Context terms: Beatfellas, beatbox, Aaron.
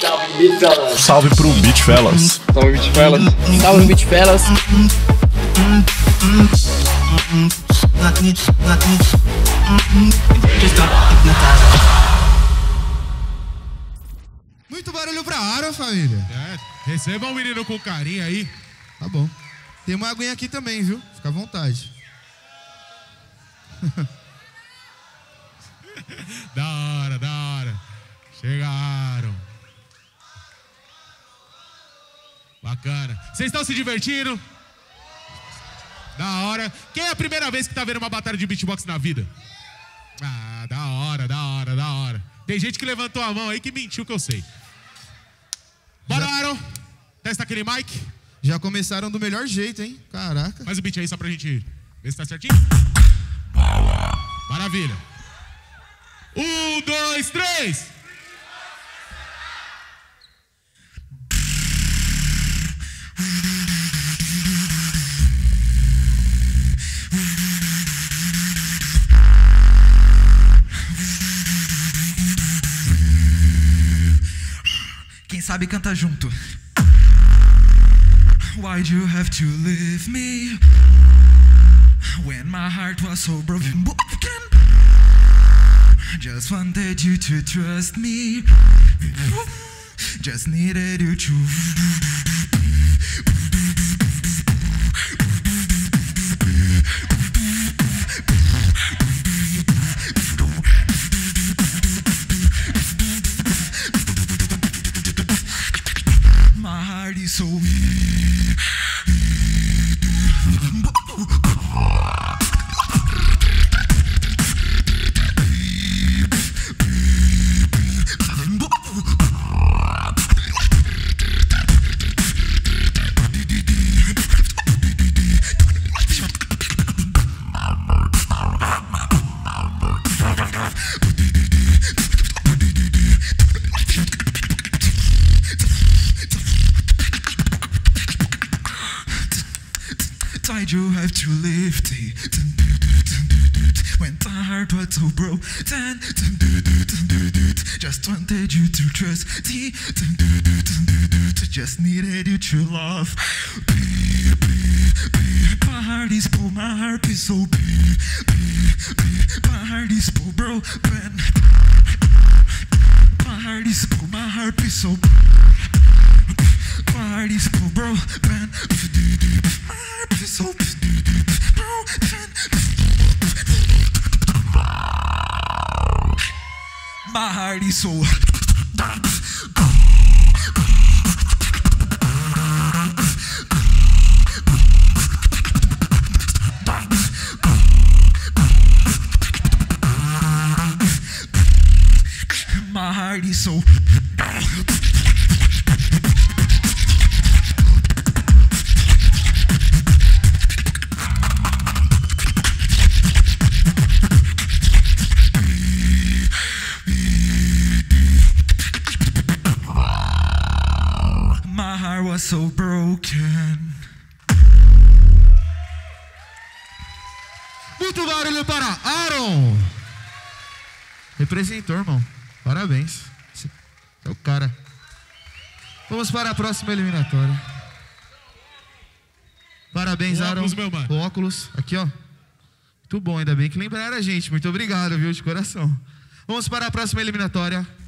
Salve, Beatfellas. Salve pro Beatfellas. Salve, Beatfellas. Salve, Beatfellas. Muito barulho pra Aaron, família. É, recebam o menino com carinho aí. Tá bom. Tem uma aguinha aqui também, viu? Fica à vontade. Da hora, da hora. Chegaram. Bacana. Vocês estão se divertindo? Da hora. Quem é a primeira vez que tá vendo uma batalha de beatbox na vida? Ah, da hora, da hora, da hora. Tem gente que levantou a mão aí que mentiu, que eu sei. Bora, Aaron. Testa aquele mic. Já começaram do melhor jeito, hein? Caraca. Faz o beat aí só pra gente ver se tá certinho. Maravilha. 1, 2, 3. Quem sabe canta junto. Why do you have to leave me? When my heart was so broken, just wanted you to trust me. Just needed you to. My heart is so. Why'd you have to leave me? When the heart was so broken, just wanted you to trust me. Just needed you to love. My heart is full, my heart is so big. My heart is full, broken. My heart is full, my heart is so big. My heart is full, broken. My heart is so. My heart is so. My heart was so broken. Muito barulho para Aaron. Representou, irmão. Parabéns. Você é o cara. Vamos para a próxima eliminatória. Parabéns, Aaron. Óculos, meu mano. O óculos, aqui, ó. Muito bom, ainda bem que lembraram a gente. Muito obrigado, viu, de coração. Vamos para a próxima eliminatória.